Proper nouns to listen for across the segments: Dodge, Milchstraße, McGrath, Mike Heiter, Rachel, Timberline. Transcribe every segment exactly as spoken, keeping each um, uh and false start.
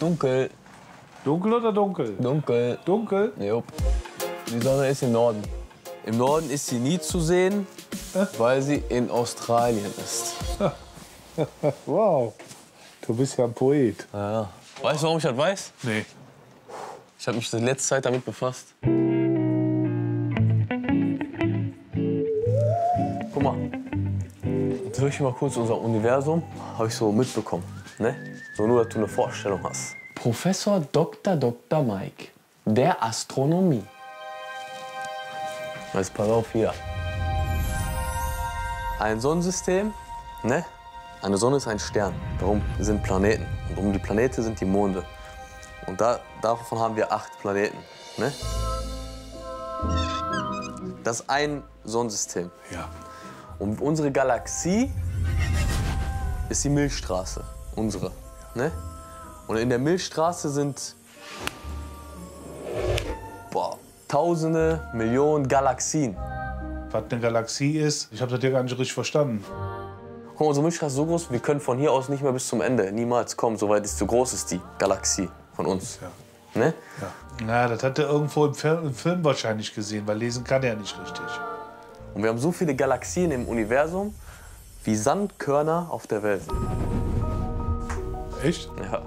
Dunkel. Dunkel oder dunkel? Dunkel. Dunkel? Jupp. Die Sonne ist im Norden. Im Norden ist sie nie zu sehen, äh? weil sie in Australien ist. Wow. Du bist ja ein Poet. Ja, ja. Weißt du, warum ich das weiß? Nee. Ich habe mich die letzte Zeit damit befasst. Guck mal. Jetzt ich mal kurz unser Universum. Habe ich so mitbekommen. Ne? So nur, dass du eine Vorstellung hast. Professor Doktor Doktor Mike, der Astronomie. Jetzt pass auf hier. Ein Sonnensystem, ne? Eine Sonne ist ein Stern, darum sind Planeten. Und um die Planeten sind die Monde. Und da, davon haben wir acht Planeten, ne? Das ist ein Sonnensystem. Ja. Und unsere Galaxie ist die Milchstraße, unsere, ne? Und in der Milchstraße sind boah, Tausende, Millionen Galaxien. Was eine Galaxie ist, ich habe das ja gar nicht richtig verstanden. Guck mal, unsere Milchstraße ist so groß, wir können von hier aus nicht mehr bis zum Ende niemals kommen. So weit ist so groß ist die Galaxie von uns. Ja. Ne? Ja. Na, das hat er irgendwo im Film, im Film wahrscheinlich gesehen, weil lesen kann er nicht richtig. Und wir haben so viele Galaxien im Universum wie Sandkörner auf der Welt. Echt? Ja.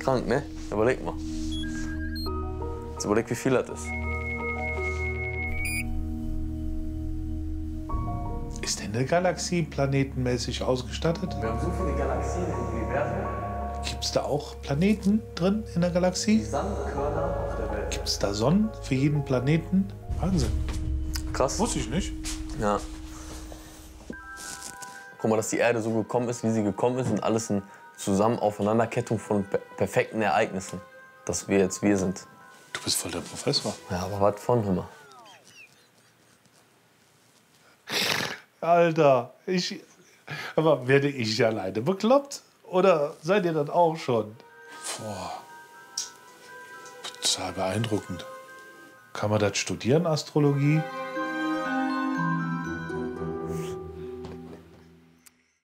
Krank, ne? Überleg mal. Jetzt überleg, wie viel das ist. Ist denn eine Galaxie planetenmäßig ausgestattet? Wir haben so viele Galaxien im Universum. Gibt's da auch Planeten drin in der Galaxie? Die Sandkörner auf der Welt. Gibt's da Sonnen für jeden Planeten? Wahnsinn. Krass. Wusste ich nicht. Ja. Guck mal, dass die Erde so gekommen ist, wie sie gekommen ist, und alles in zusammen Aufeinanderkettung von per perfekten Ereignissen, dass wir jetzt wir sind. Du bist voll der Professor. Ja, aber was von immer. Alter, ich. Aber werde ich alleine bekloppt? Oder seid ihr das auch schon? Boah. Total beeindruckend. Kann man das studieren, Astrologie?